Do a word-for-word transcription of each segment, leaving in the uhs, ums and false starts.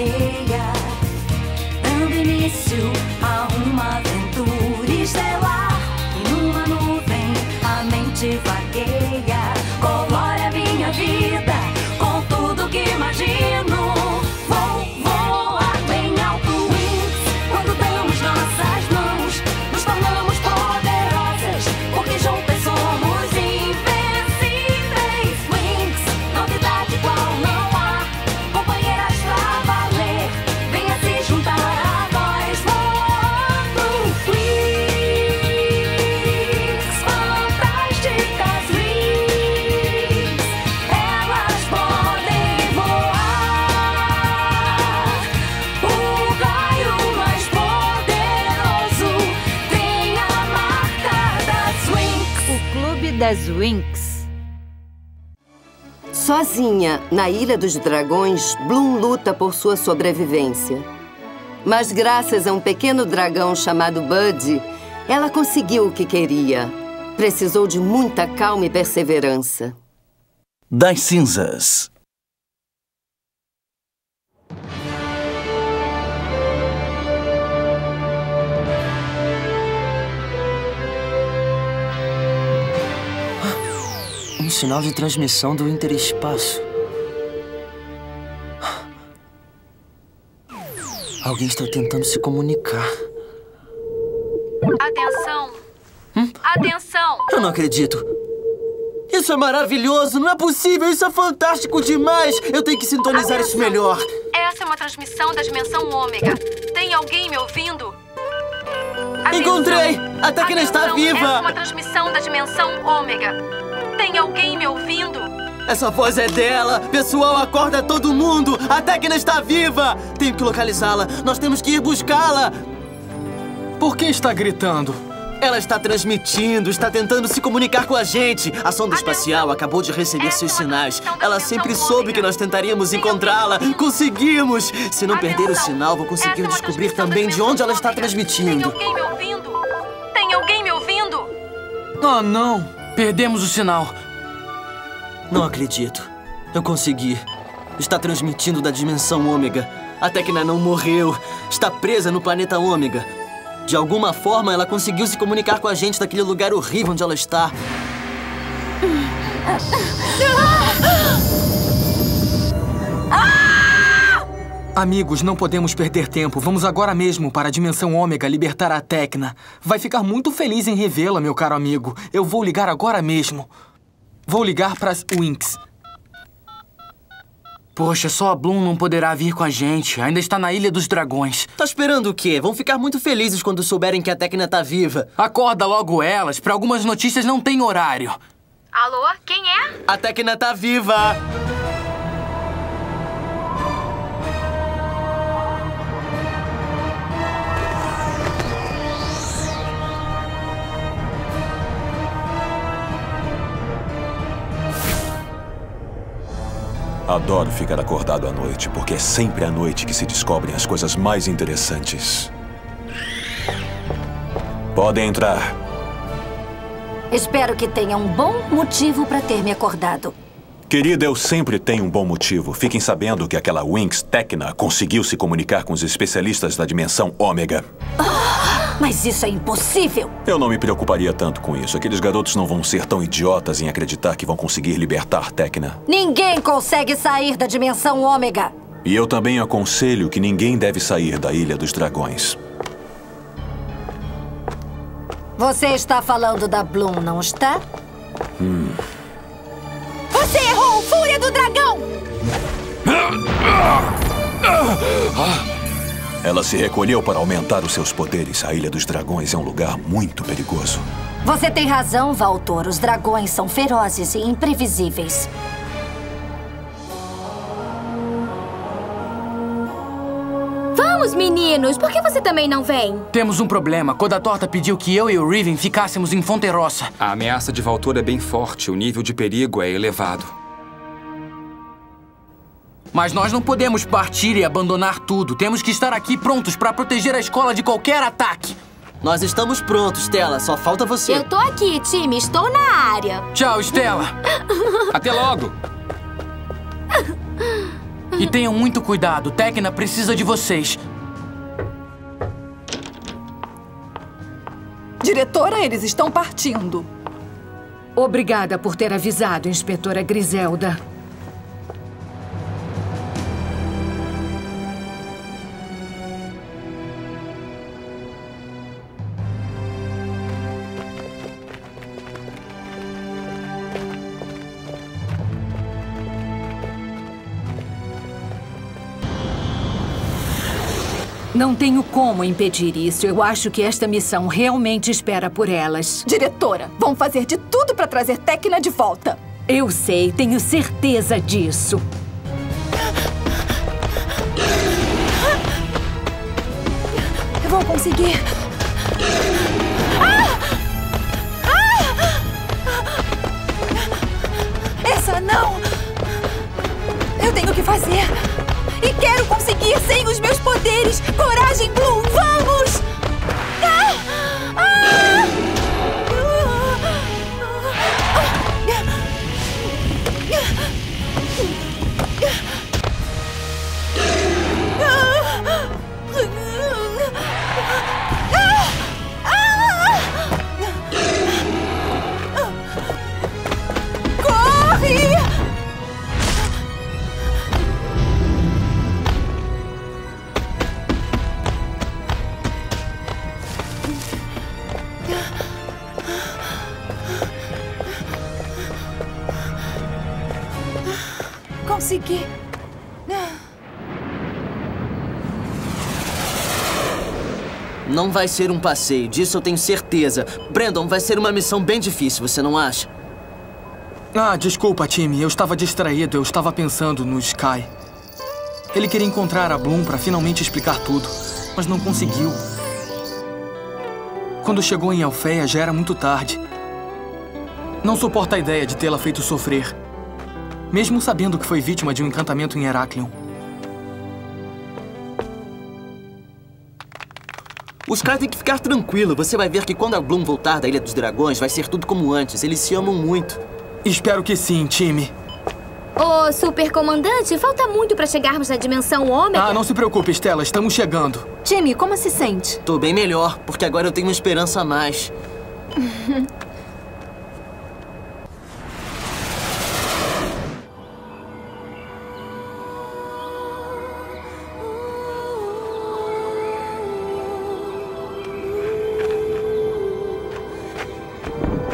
aldeia. Dando início a uma aventura estelar. E numa nuvem a mente vagueia. Colore a minha vida com tudo que imagino. Vou voar bem alto, wings. Quando damos nossas mãos, nos tornamos poderosas, porque juntas somos invencíveis. Wings, novidade igual não há. Companheiras pra valer, venha se juntar a nós. Voando wings, fantásticas wings. Elas podem voar. O raio mais poderoso tem a marca das wings. O Clube das Wings. Sozinha, na Ilha dos Dragões, Bloom luta por sua sobrevivência. Mas graças a um pequeno dragão chamado Buddy, ela conseguiu o que queria. Precisou de muita calma e perseverança. Das cinzas. Um sinal de transmissão do interespaço. Alguém está tentando se comunicar. Atenção! Atenção! Eu não acredito. Isso é maravilhoso, não é possível, isso é fantástico demais. Eu tenho que sintonizar isso Atenção. melhor. Essa é uma transmissão da Dimensão Ômega. Tem alguém me ouvindo? Atenção. Encontrei! A Tecna está Atenção, Essa é viva! uma transmissão da Dimensão Ômega. Tem alguém me ouvindo? Essa voz é dela! Pessoal, acorda todo mundo! A Tecna está viva! Tenho que localizá-la! Nós temos que ir buscá-la! Por que está gritando? Ela está transmitindo, está tentando se comunicar com a gente. A sonda espacial acabou de receber seus sinais. Ela sempre soube que nós tentaríamos encontrá-la. Conseguimos! Se não perder o sinal, vou conseguir descobrir também de onde ela está transmitindo. Tem alguém me ouvindo? Tem alguém me ouvindo? Oh, não! Perdemos o sinal. Não acredito. Eu consegui. Está transmitindo da Dimensão Ômega. A Tecna não morreu. Está presa no planeta Ômega. De alguma forma, ela conseguiu se comunicar com a gente daquele lugar horrível onde ela está. Amigos, não podemos perder tempo. Vamos agora mesmo para a Dimensão Ômega libertar a Tecna. Vai ficar muito feliz em revê-la, meu caro amigo. Eu vou ligar agora mesmo. Vou ligar para as Winx. Poxa, só a Bloom não poderá vir com a gente. Ainda está na Ilha dos Dragões. Tá esperando o quê? Vão ficar muito felizes quando souberem que a Tecna tá viva. Acorda logo elas, para algumas notícias não tem horário. Alô? Quem é? A Tecna tá viva! Adoro ficar acordado à noite, porque é sempre à noite que se descobrem as coisas mais interessantes. Podem entrar. Espero que tenha um bom motivo para ter me acordado. Querida, eu sempre tenho um bom motivo. Fiquem sabendo que aquela Winx Tecna conseguiu se comunicar com os especialistas da Dimensão Ômega. Ah, mas isso é impossível! Eu não me preocuparia tanto com isso. Aqueles garotos não vão ser tão idiotas em acreditar que vão conseguir libertar Tecna. Ninguém consegue sair da Dimensão Ômega! E eu também aconselho que ninguém deve sair da Ilha dos Dragões. Você está falando da Bloom, não está? Hum... Você errou! Fúria do Dragão! Ela se recolheu para aumentar os seus poderes. A Ilha dos Dragões é um lugar muito perigoso. Você tem razão, Valtor. Os dragões são ferozes e imprevisíveis. Vamos, meninos! Por que você também não vem? Temos um problema. Codatorta pediu que eu e o Riven ficássemos em Fonte Rosa. A ameaça de Valtor é bem forte. O nível de perigo é elevado. Mas nós não podemos partir e abandonar tudo. Temos que estar aqui prontos para proteger a escola de qualquer ataque. Nós estamos prontos, Stella. Só falta você. Eu tô aqui, Timmy. Estou na área. Tchau, Stella. Até logo. E tenham muito cuidado, Tecna precisa de vocês. Diretora, eles estão partindo. Obrigada por ter avisado, Inspetora Griselda. Não tenho como impedir isso. Eu acho que esta missão realmente espera por elas. Diretora, vão fazer de tudo para trazer Tecna de volta. Eu sei, tenho certeza disso. Eu vou conseguir. Ah! Ah! Essa não! Eu tenho que fazer. E quero conseguir sem os meus poderes! Coragem, Bloom! Vamos! Ah! Ah! Consegui. Não vai ser um passeio, disso eu tenho certeza. Brandon, vai ser uma missão bem difícil, você não acha? Ah, desculpa, Timmy. Eu estava distraído, eu estava pensando no Sky. Ele queria encontrar a Bloom para finalmente explicar tudo, mas não conseguiu. Quando chegou em Alfea, já era muito tarde. Não suporto a ideia de tê-la feito sofrer. Mesmo sabendo que foi vítima de um encantamento em Heráclion. Os caras têm que ficar tranquilos. Você vai ver que quando a Bloom voltar da Ilha dos Dragões, vai ser tudo como antes. Eles se amam muito. Espero que sim, time. Ô, oh, supercomandante, falta muito pra chegarmos na Dimensão Ômega. Ah, não se preocupe, Stella. Estamos chegando. Timmy, como se sente? Tô bem melhor, porque agora eu tenho uma esperança a mais.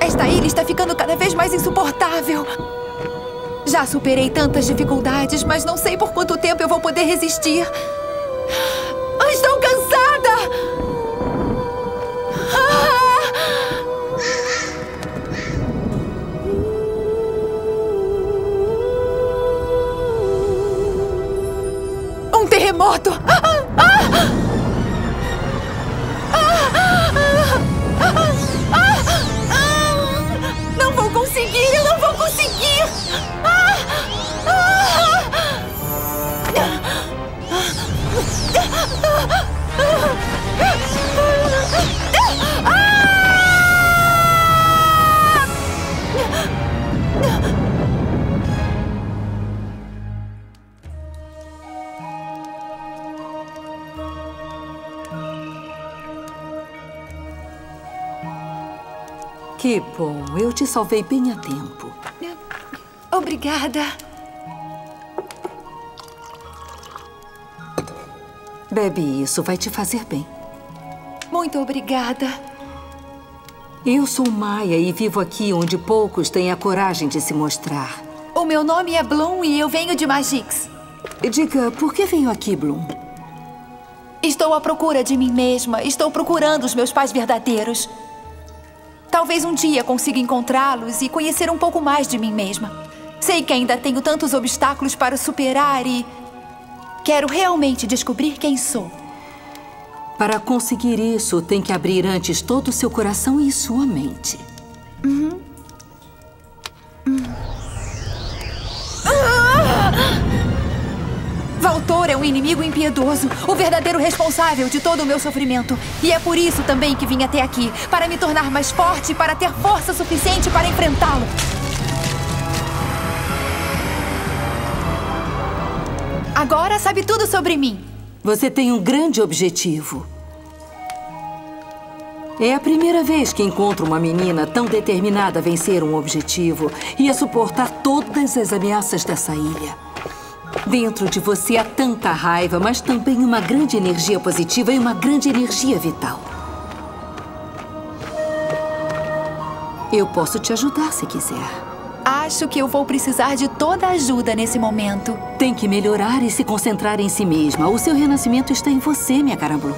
Esta ilha está ficando cada vez mais insuportável. Já superei tantas dificuldades, mas não sei por quanto tempo eu vou poder resistir. Estou cansada! Ah! Um terremoto! Ah! Ah! Ah! Ah! Ah! Não vou conseguir! Eu não vou conseguir! Ah! Ah! Que bom, eu te salvei bem a tempo. Obrigada. Bebe isso, vai te fazer bem. Muito obrigada. Eu sou Maia e vivo aqui onde poucos têm a coragem de se mostrar. O meu nome é Bloom e eu venho de Magix. Diga, por que venho aqui, Bloom? Estou à procura de mim mesma. Estou procurando os meus pais verdadeiros. Talvez um dia consiga encontrá-los e conhecer um pouco mais de mim mesma. Sei que ainda tenho tantos obstáculos para superar e... quero realmente descobrir quem sou. Para conseguir isso, tem que abrir antes todo o seu coração e sua mente. Uhum. Uhum. Ah! Valtor é um inimigo impiedoso, o verdadeiro responsável de todo o meu sofrimento. E é por isso também que vim até aqui, para me tornar mais forte e para ter força suficiente para enfrentá-lo. A Agora sabe tudo sobre mim. Você tem um grande objetivo. É a primeira vez que encontro uma menina tão determinada a vencer um objetivo e a suportar todas as ameaças dessa ilha. Dentro de você há tanta raiva, mas também uma grande energia positiva e uma grande energia vital. Eu posso te ajudar se quiser. Acho que eu vou precisar de toda a ajuda nesse momento. Tem que melhorar e se concentrar em si mesma. O seu renascimento está em você, minha cara Bloom.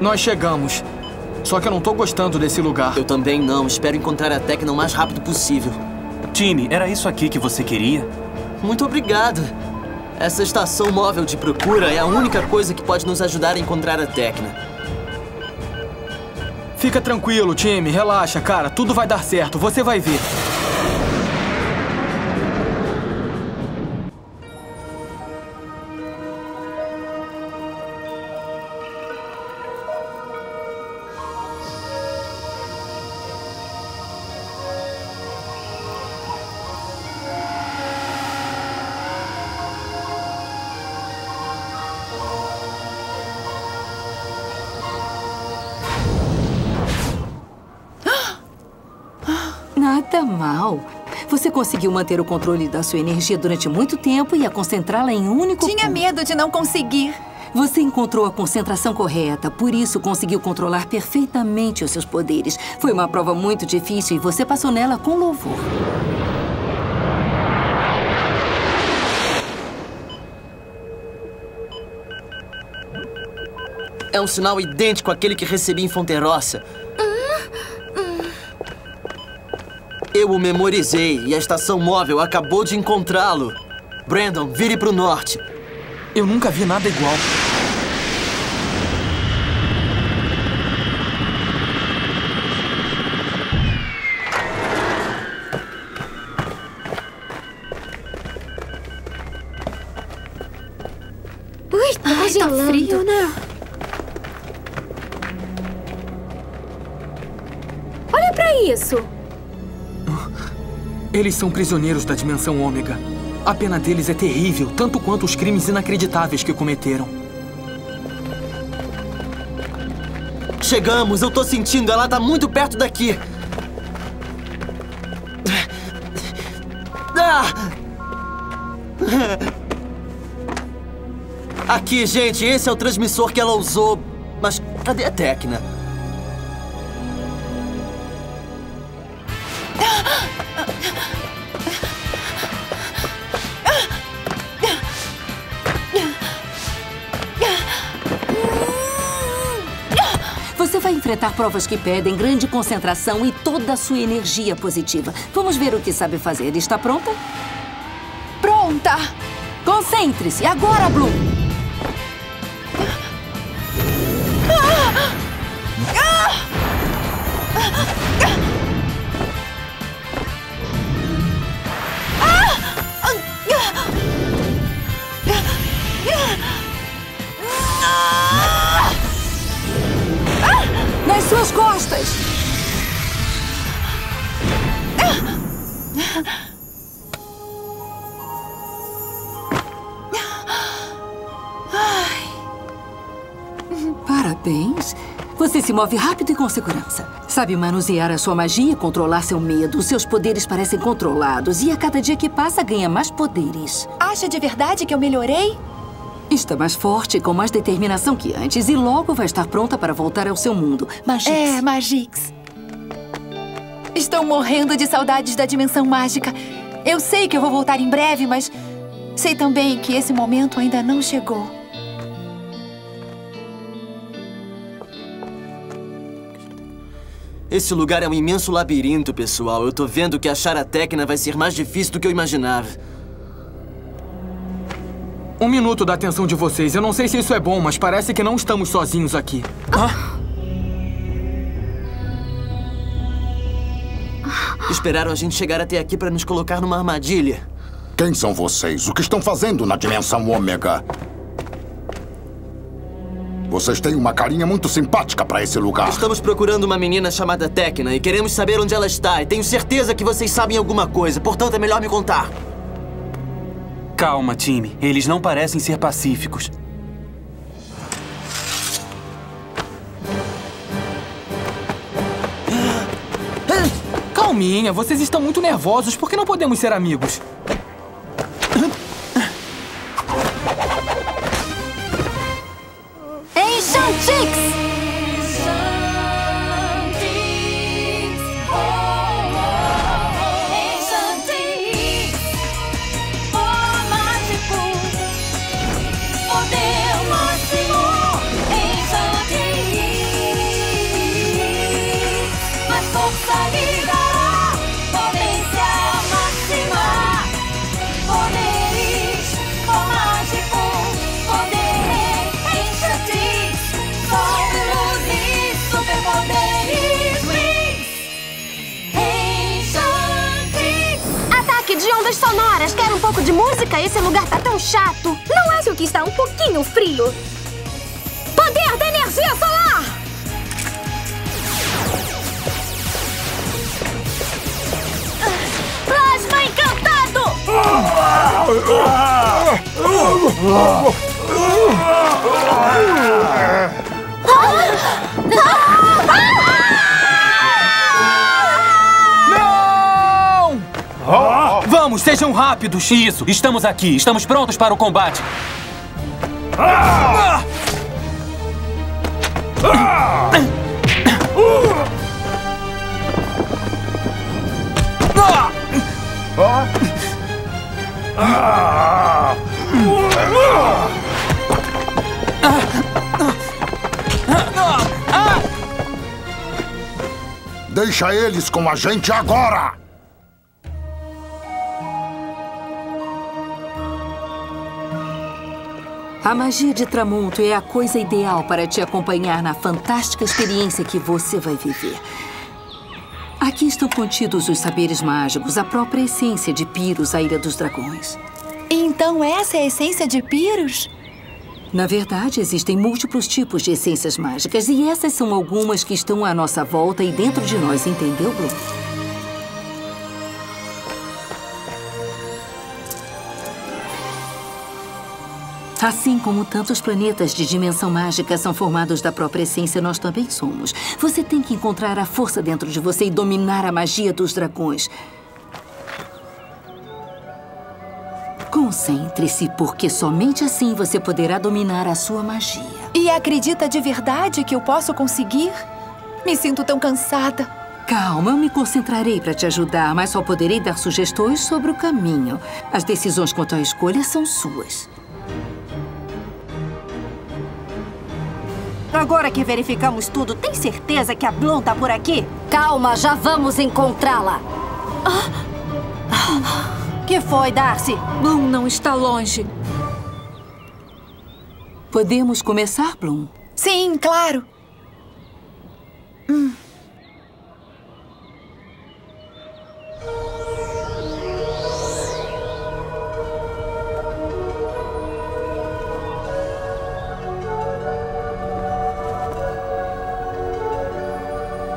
Nós chegamos. Só que eu não tô gostando desse lugar. Eu também não. Espero encontrar a Tecna o mais rápido possível. Timmy, era isso aqui que você queria? Muito obrigado. Essa estação móvel de procura é a única coisa que pode nos ajudar a encontrar a Tecna. Fica tranquilo, Timmy. Relaxa, cara. Tudo vai dar certo. Você vai ver. Mal. Você conseguiu manter o controle da sua energia durante muito tempo e a concentrá-la em um único Tinha ponto. medo de não conseguir. Você encontrou a concentração correta, por isso conseguiu controlar perfeitamente os seus poderes. Foi uma prova muito difícil e você passou nela com louvor. É um sinal idêntico àquele que recebi em Fonte Rosa. Eu o memorizei e a estação móvel acabou de encontrá-lo. Brandon, vire pro norte. Eu nunca vi nada igual. Ui, tá, Ai, tá frio, né? Olha pra isso. Eles são prisioneiros da Dimensão Ômega. A pena deles é terrível, tanto quanto os crimes inacreditáveis que cometeram. Chegamos! Eu tô sentindo! Ela tá muito perto daqui! Aqui, gente! Esse é o transmissor que ela usou. Mas cadê a Tecna? Enfrentar provas que pedem grande concentração e toda a sua energia positiva. Vamos ver o que sabe fazer. Está pronta? Pronta! Concentre-se! Agora, Bloom! Suas costas! Ai. Parabéns! Você se move rápido e com segurança. Sabe manusear a sua magia e controlar seu medo. Os seus poderes parecem controlados e a cada dia que passa ganha mais poderes. Acha de verdade que eu melhorei? Está mais forte, com mais determinação que antes e logo vai estar pronta para voltar ao seu mundo. Magix. É, Magix. Estou morrendo de saudades da dimensão mágica. Eu sei que eu vou voltar em breve, mas sei também que esse momento ainda não chegou. Esse lugar é um imenso labirinto, pessoal. Eu tô vendo que achar a Tecna vai ser mais difícil do que eu imaginava. Um minuto da atenção de vocês. Eu não sei se isso é bom, mas parece que não estamos sozinhos aqui. Ah. Esperaram a gente chegar até aqui para nos colocar numa armadilha. Quem são vocês? O que estão fazendo na Dimensão Ômega? Vocês têm uma carinha muito simpática para esse lugar. Estamos procurando uma menina chamada Tecna e queremos saber onde ela está. E tenho certeza que vocês sabem alguma coisa, portanto é melhor me contar. Calma, Timmy. Eles não parecem ser pacíficos. Calminha, vocês estão muito nervosos. Por que não podemos ser amigos? Enchantix! Sonoras, quero um pouco de música, esse lugar tá tão chato. Não acho que está um pouquinho frio. Poder da energia solar! Plasma encantado! Vamos, sejam rápidos! Isso, estamos aqui, estamos prontos para o combate. Ah! Ah! Ah! Ah! Deixa eles com a gente agora! A magia de Tramonto é a coisa ideal para te acompanhar na fantástica experiência que você vai viver. Aqui estão contidos os saberes mágicos, a própria essência de Pyrus, a Ilha dos Dragões. Então essa é a essência de Pyrus? Na verdade, existem múltiplos tipos de essências mágicas e essas são algumas que estão à nossa volta e dentro de nós, entendeu, Bloom? Assim como tantos planetas de dimensão mágica são formados da própria essência, nós também somos. Você tem que encontrar a força dentro de você e dominar a magia dos dragões. Concentre-se, porque somente assim você poderá dominar a sua magia. E acredita de verdade que eu posso conseguir? Me sinto tão cansada. Calma, eu me concentrarei para te ajudar, mas só poderei dar sugestões sobre o caminho. As decisões quanto à escolha são suas. Agora que verificamos tudo, tem certeza que a Bloom tá por aqui? Calma, já vamos encontrá-la. Ah. Que foi, Darcy? Bloom não está longe. Podemos começar, Bloom? Sim, claro. Hum.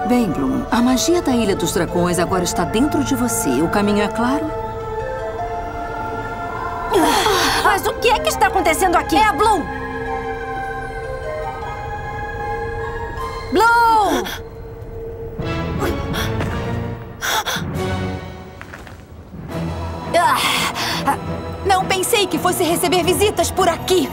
Bem, Bloom, a magia da Ilha dos Dragões agora está dentro de você. O caminho é claro? Mas o que é que está acontecendo aqui? É a Bloom! Bloom! Não pensei que fosse receber visitas por aqui.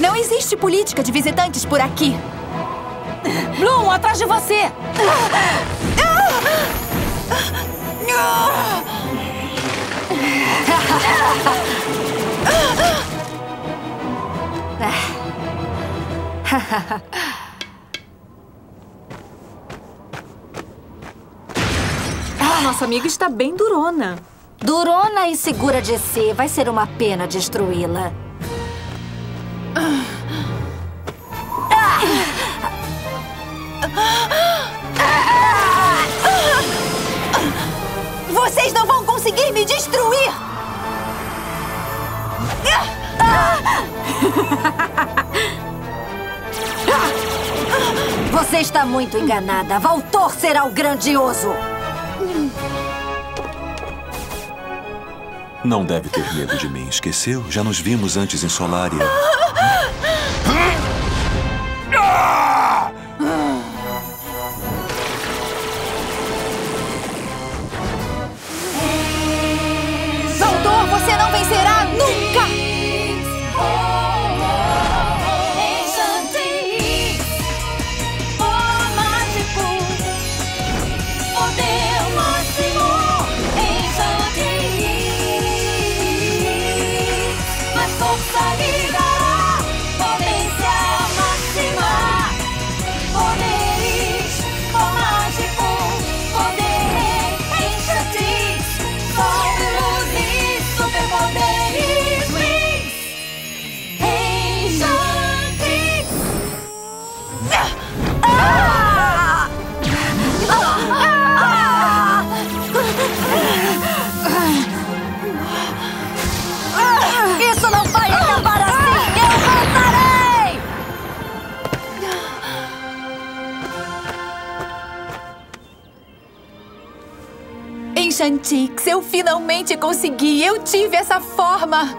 Não existe política de visitantes por aqui. Bloom, atrás de você! nossa amiga está bem durona. Durona e segura de si. Vai ser uma pena destruí-la. Vocês não vão conseguir me destruir! Você está muito enganada. Valtor será o grandioso. Não deve ter medo de mim. Esqueceu? Já nos vimos antes em Solaria. Valtor, você não vencerá nunca! Enchantix, eu finalmente consegui! Eu tive essa forma!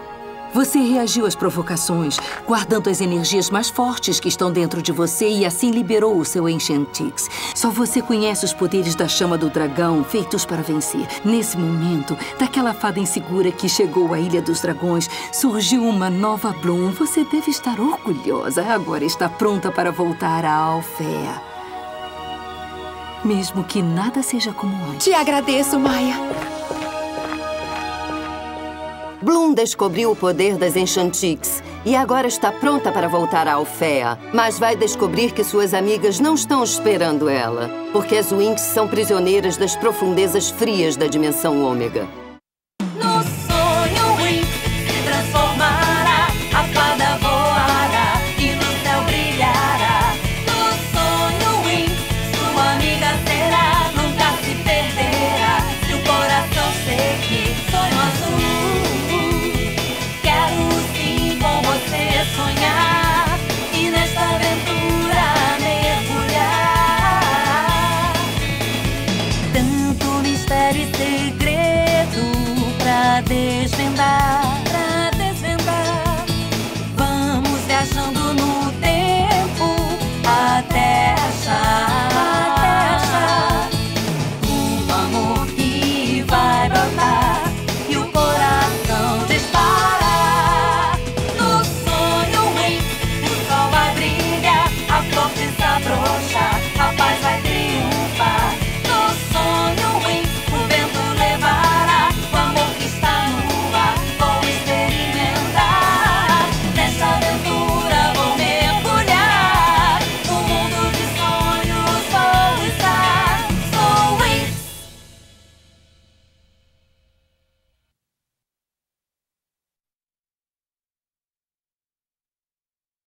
Você reagiu às provocações, guardando as energias mais fortes que estão dentro de você e assim liberou o seu Enchantix. Só você conhece os poderes da Chama do Dragão, feitos para vencer. Nesse momento, daquela fada insegura que chegou à Ilha dos Dragões, surgiu uma nova Bloom. Você deve estar orgulhosa. Agora está pronta para voltar à Alfea. Mesmo que nada seja como antes. Te agradeço, Maia. Bloom descobriu o poder das Enchantix e agora está pronta para voltar à Alfea. Mas vai descobrir que suas amigas não estão esperando ela, porque as Winx são prisioneiras das profundezas frias da Dimensão Ômega.